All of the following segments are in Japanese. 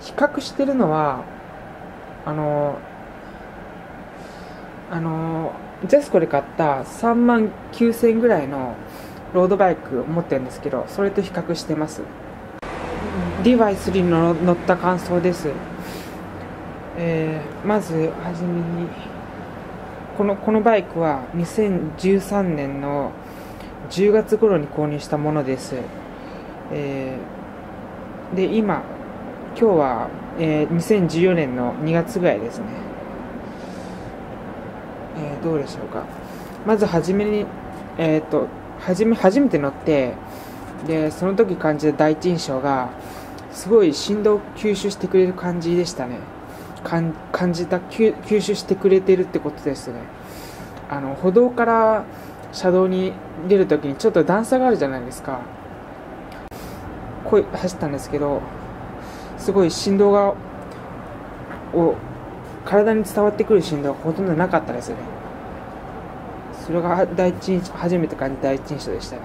比較してるのはジャスコで買った39,000円ぐらいのロードバイクを持ってるんですけど、それと比較してます。DY3 の乗った感想です。まずはじめにこのバイクは2013年の10月頃に購入したものです。で今日は、2014年の2月ぐらいですね。どうでしょうか。まずはじめに、初めて乗って、でその時感じた第一印象がすごい振動を吸収してくれる感じでしたね。吸収してくれてるってことですね。歩道から車道に出るときにちょっと段差があるじゃないですか。こう走ったんですけど、すごい振動が体に伝わってくる振動がほとんどなかったですね。それが初めて感じた第一印象でしたね。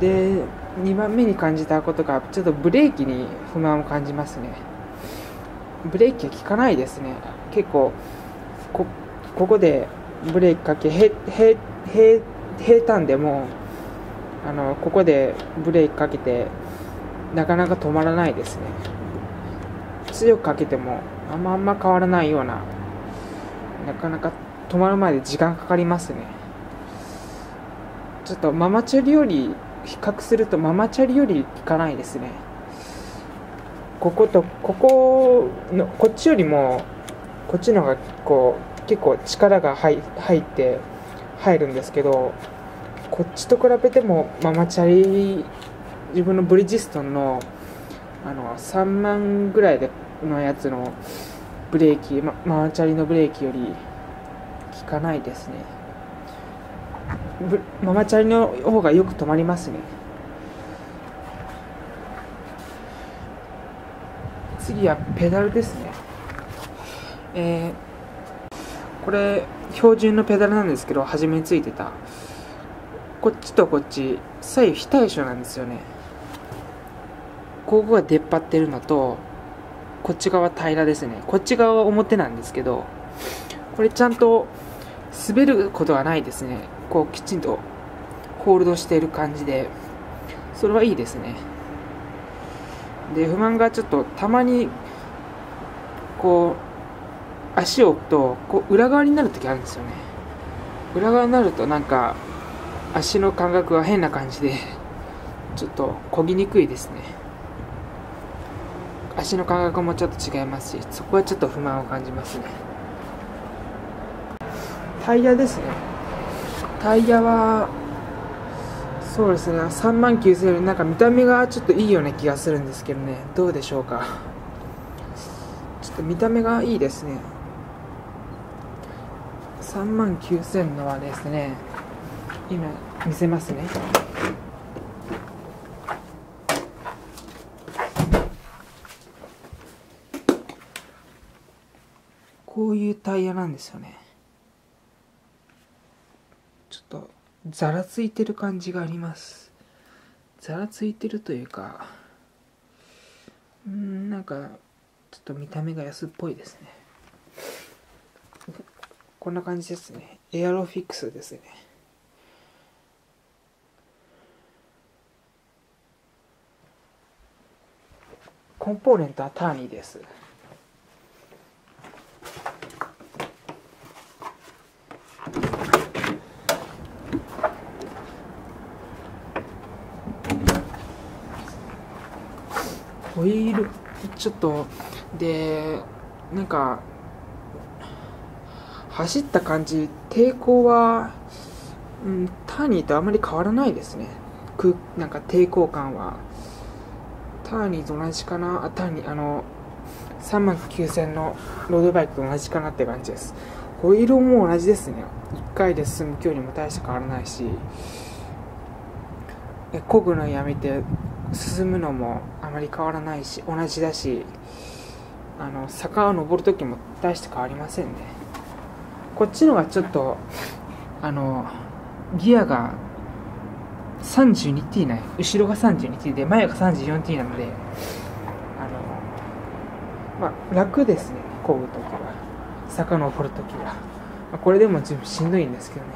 で2番目に感じたことが、ちょっとブレーキに不満を感じますね。ブレーキが効かないですね。結構ここでブレーキかけ平坦でもここでブレーキかけてなかなか止まらないですね。強くかけてもあんま変わらないような、なかなか止まるまで時間かかりますね。ちょっとママチャリより比較するとママチャリより効かないですね。こっちよりもこっちの方が結構力が入るんですけど、こっちと比べてもママチャリ、自分のブリヂストンの30,000ぐらいのやつのブレーキ、ママチャリのブレーキより効かないですね。ママチャリの方がよく止まりますね。次はペダルですね。これ標準のペダルなんですけど、初めについてたこっちとこっち左右非対称なんですよね。ここが出っ張ってるのと、こっち側平らですね。こっち側は表なんですけど、これちゃんと滑ることはないですね。きちんとホールドしている感じで、それはいいですね。で不満が、ちょっとたまに足を置くと裏側になるときあるんですよね。裏側になるとなんか足の感覚が変な感じで、ちょっと漕ぎにくいですね。足の感覚もちょっと違いますし、そこはちょっと不満を感じますね。タイヤですね。タイヤはそうですね、39,000円よりなんか見た目がちょっといいような気がするんですけどね。どうでしょうか。ちょっと見た目がいいですね。39,000円のはですね、今見せますね。こういうタイヤなんですよね。ちょっとざらついてる感じがあります。ざらついてるというか、なんかちょっと見た目が安っぽいですね。こんな感じですね。エアロフィックスですね。コンポーネントはターニーです。ホイールちょっとで、なんか走った感じ、抵抗は、ターニーとあまり変わらないですね。なんか抵抗感はターニーと同じかな。ターニー39,000のロードバイクと同じかなって感じです。ホイールも同じですね。1回で進む距離も大して変わらないし、漕ぐのやめて進むのもあまり変わらないし、同じだし、坂を登るときも大して変わりませんね。こっちのがちょっとギアが 32T ない、後ろが 32T で前が 34T なので、まあ、楽ですね、漕ぐときは。坂登るときは。まあ、これでも十分しんどいんですけどね。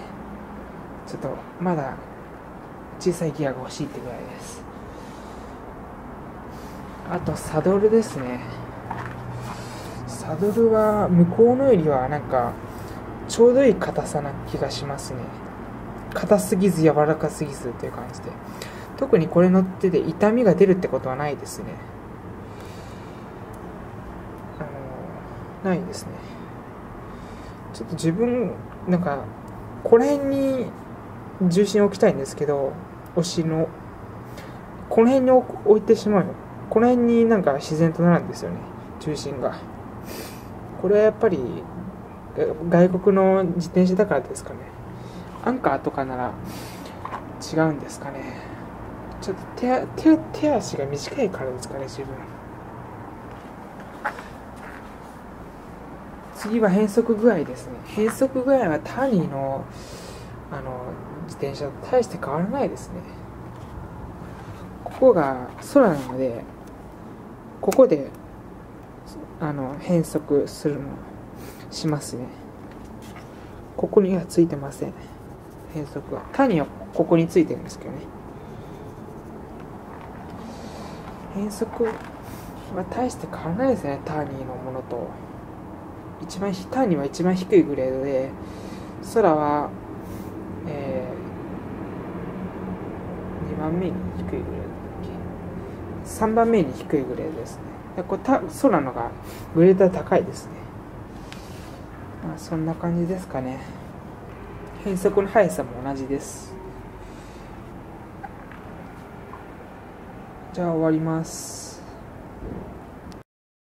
ちょっと、まだ、小さいギアが欲しいってぐらいです。あと、サドルですね。サドルは、向こうのよりは、なんか、ちょうどいい硬さな気がしますね。硬すぎず、柔らかすぎずっていう感じで。特にこれ乗ってて、痛みが出るってことはないですね。ないですね。ちょっと自分、なんか、これに重心を置きたいんですけど、推しの、この辺に置いてしまうよ。この辺になんか自然となるんですよね、重心が。これはやっぱり、外国の自転車だからですかね。アンカーとかなら違うんですかね。ちょっと手足が短いからですかね、自分。次は変速具合ですね。変速具合はターニーの、自転車と大して変わらないですね。ここが空なので、ここで、変速するのをしますね。ここにはついてません。変速は。ターニーはここについてるんですけどね。変速は大して変わらないですね、ターニーのものと。ターンには一番低いグレードで、空は、2番目に低いグレードだっけ、3番目に低いグレードですね。でこれ空のがグレードは高いですね。まあ、そんな感じですかね。変速の速さも同じです。じゃあ終わります。